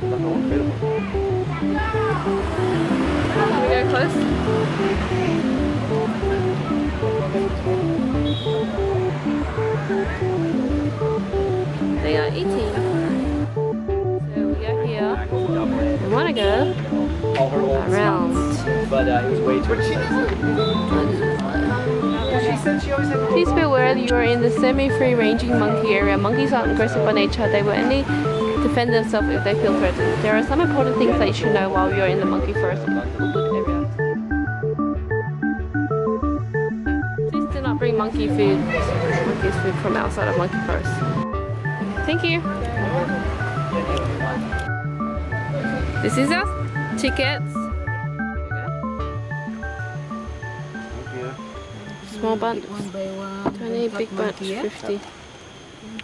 Can we go close? They are eating. So we go here. We want to go around. But it was way too expensive. Please be aware you are in the semi-free ranging monkey area. Monkeys aren't aggressive by nature. They will only defend themselves if they feel threatened. There are some important things that you should know while you are in the monkey forest. Bring monkey food from outside of monkey forest. Thank you. This is our tickets. Small bunch, 20, big bunch, 50.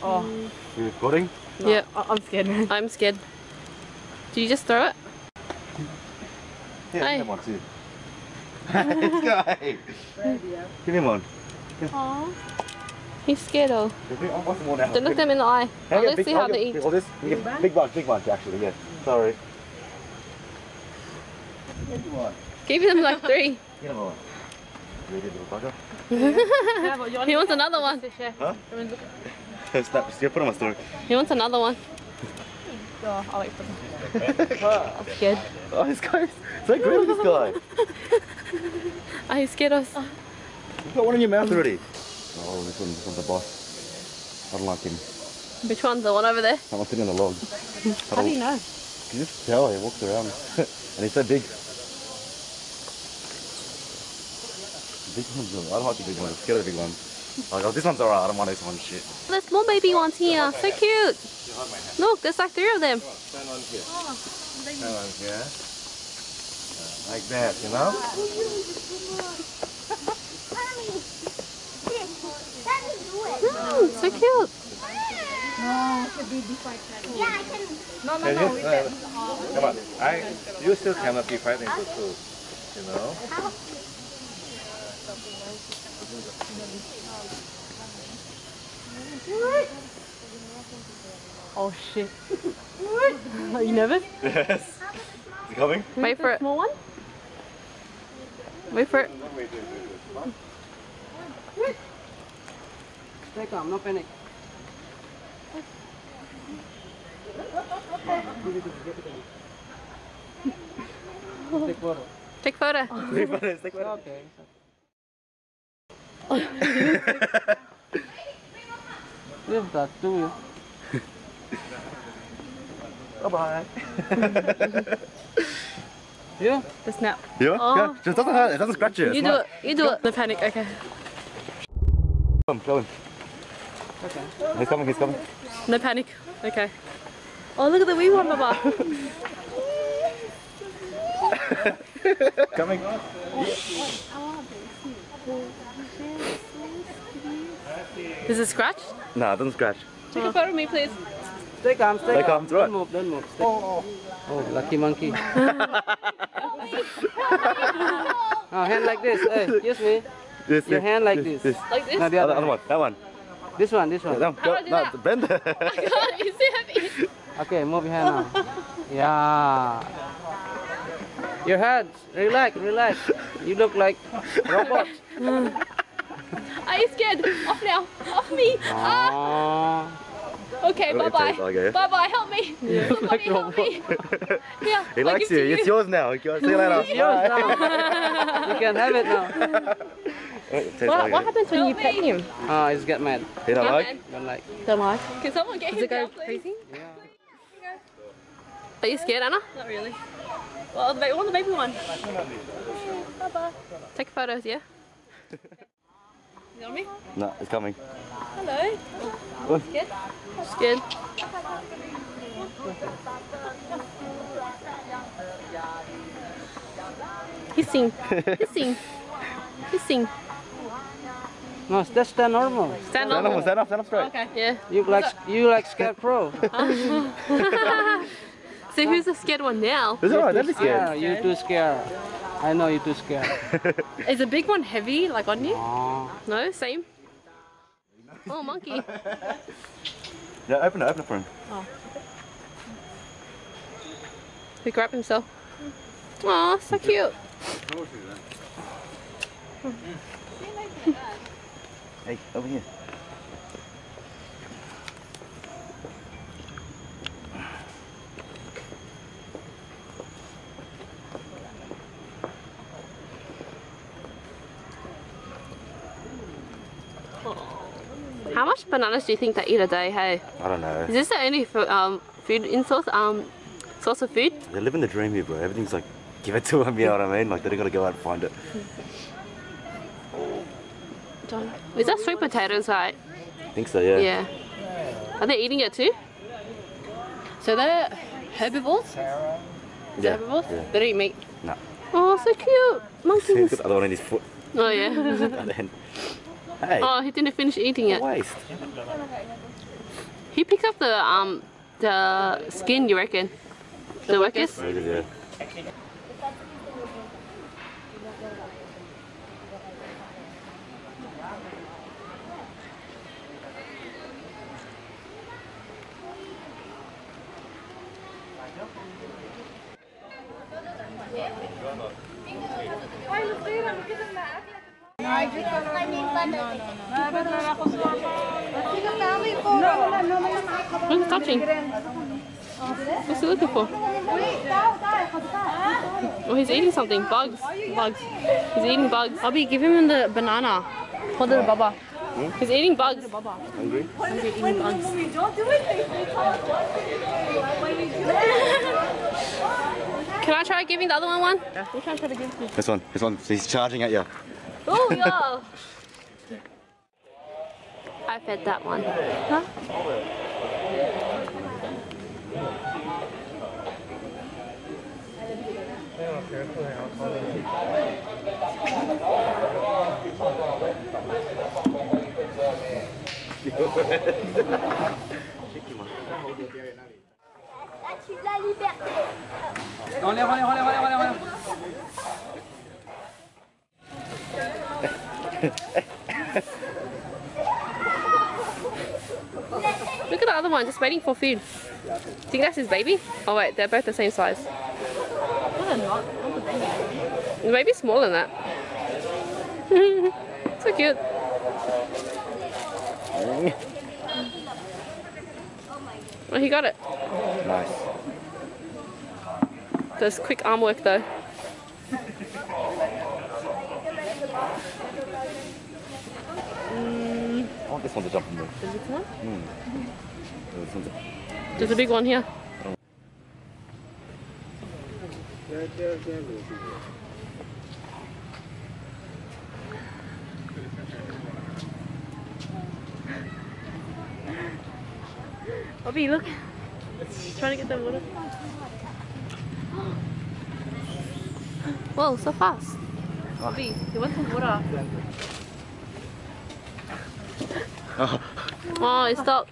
Oh, you recording? No. Yeah, I'm scared. I'm scared. Do you just throw it? Yeah, hey. Come on, see. Let's go. Give me one. Aww. He's scared though. Don't look them in the eye. Let's see how they eat. Big bunch actually, yes. Sorry. Give them like three. Give him one. Really little bugger. He wants another one. Huh? Snap, put on my story. He wants another one. I'll wait for him. I'm scared. Oh, this guy's so great, this guy. Oh, he scared us. You've got one in your mouth already. Oh, this one's the boss. I don't like him. Which one's the one over there? That one's sitting on the log. How do you know? You just tell, he walks around. And he's so big. Big ones, I don't like the big ones. I'm scared of the big ones. Like, oh, this one's alright, I don't want this one. Shit. There's more baby ones here. So cute. Look, there's like three of them. Stand on here. Stand on here. Like that, you know? Mm, so cute. No, it's a baby fight. Yeah, I can. No. Come on. You still cannot be fighting for food. You know? What? Oh shit. What? Are you nervous? Yes. Is it coming? Wait for it. Small one? Wait for it. What? Stay calm, no panic. Take photo. Take photo. Take photo. Okay. Leave that to you. Bye bye. Yeah. The snap. Yeah. Oh. Yeah. Just doesn't hurt. It doesn't scratch you. You do it. You do it. The panic. Okay. Go on. Okay. He's coming. No panic. Okay. Oh, look at the wee one, Baba. Coming. Does it scratch? No, it doesn't scratch. Take a photo of me, please. Stay calm. Don't move. Oh, lucky monkey. Oh, hand like this. Hey, excuse me. Your hand like this. Like this? No, the other one. That one. This one. No, bend. Oh my God, you see how it is? Okay, move your hand now. Yeah. Your hands, relax. You look like a robot. Are you scared? Off now. Off me. Okay, bye-bye. Bye-bye, help me. Yeah. Somebody help me. Yeah, he likes you. It's yours now. See you later. It's yours now. You can have it now. What happens when you pet him? Oh, he's get mad. He don't like. Can someone get him down, please? Does it go crazy? Yeah. Are you scared, Anna? Not really. Well, the baby one. Bye-bye. Take photos, yeah? Is it on me? No, it's coming. Hello. What? Scared? Hissing. No, that's normal. Stand up straight. Okay. Yeah. You like scarecrow. So who's the scared one now? That's alright, that'd be scared. Oh, you're too scared. I know you're too scared. Is the big one heavy, like on you? No, same. Oh, monkey. Yeah, open it for him. Oh. We grab himself. Aw, so cute. Hey, over here. How much bananas do you think they eat a day, hey? I don't know. Is this the only food in source of food? They're living the dream here, bro. Everything's like, give it to them, you know what I mean? Like, they don't gotta go out and find it. Is that sweet potatoes, right? I think so, yeah. Yeah. Are they eating it too? So they're herbivores? Yeah. Herbivores? Yeah. They don't eat meat? No. Oh, so cute. Monkeys. He's got the other one in his foot. Oh, yeah. And then, hey. Oh, he didn't finish eating it. Waste. He picks up the skin, you reckon? The workers? Yeah. What's touching? What's he looking for? Oh, he's eating something. Bugs. Bugs. He's eating bugs. Bobby, give him the banana. Hold it, Baba. He's eating bugs. Hungry? Hungry, eating bugs. When we don't do it, they tell us what to do. When we do it. Can I try giving the other one one? Yeah. Which one should I give you? This one. This one. He's charging at you. Oh, yeah. I fed that one. Huh? Look at the other one, just waiting for food. Do you think that's his baby? Oh wait, they're both the same size. No, they're not. The baby's smaller than that. So cute. Oh, he got it. Nice. There's quick arm work though. I want this one to jump in there. Is it one? Mm. Yeah, there's a big one here. Oh. Bobby, look. He's trying to get that water. Whoa, so fast. Oh. Bobby, he wants some water. Oh, oh, it stopped.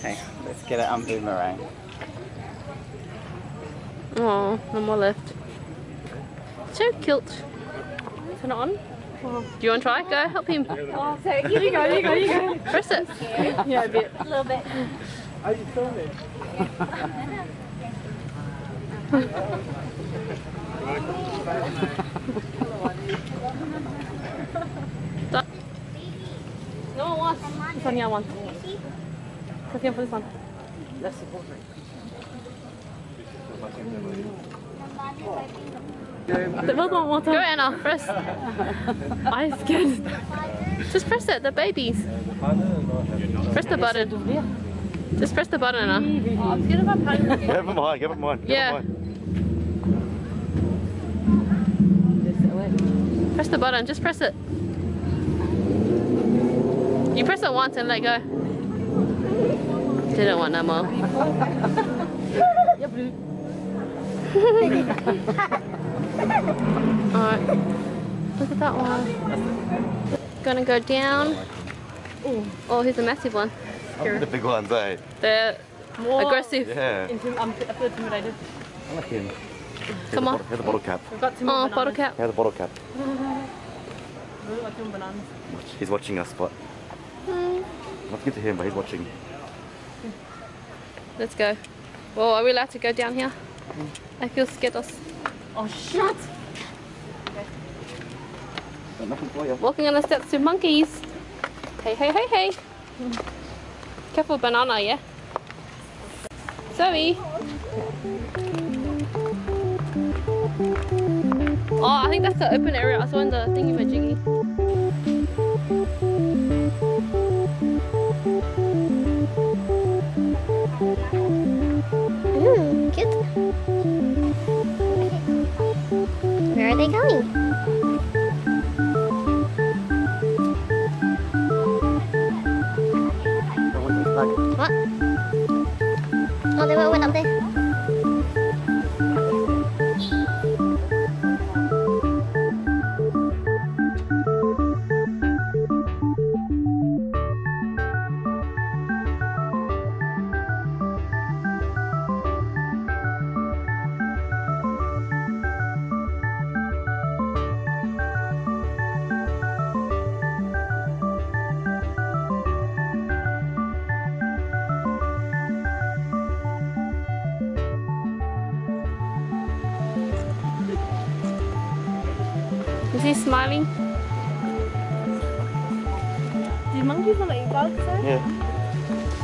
Hey, let's get an boomerang. Oh, no more left. So cute. Turn it on. Do you want to try? Go, help him. Oh, sorry. Here you go, here you go, here you go. Press it. Yeah, a bit. A little bit. Are you still there? No one wants this one, yeah, one. Let's go for this one. That's the boat. The boat won't want to. Go, Anna, press. I'm scared. Just press it, the babies. Press the button. Just press the button, Anna. Oh, I'm scared of my partner. Give him mine, give him mine. Yeah. Press the button, just press it. You press it once and let go. Didn't want no more. Alright. Look at that one. Gonna go down. Oh, here's a massive one. The big ones, eh? They're more aggressive. Yeah. I feel intimidated. I like him. Come on. Here's the bottle cap. We've got two more bananas. Bottle cap. Here's the bottle cap. Really like doing bananas. He's watching us, but not good to him, but he's watching. Let's go. Well, are we allowed to go down here? I feel scared. Oh, shut! Okay. Nothing for you. Walking on the steps to monkeys. Hey, hey, hey, hey! Careful banana, yeah? Zoe! Oh, I think that's the open area I saw in the thingy-majiggy. Mmm, cute. Where are they going? What? Oh, they went up there. Is he smiling? Do monkeys want to eat bugs? Yeah.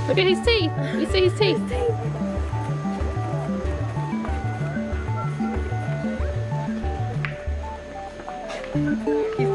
Look at his teeth. You see his teeth? His teeth. He's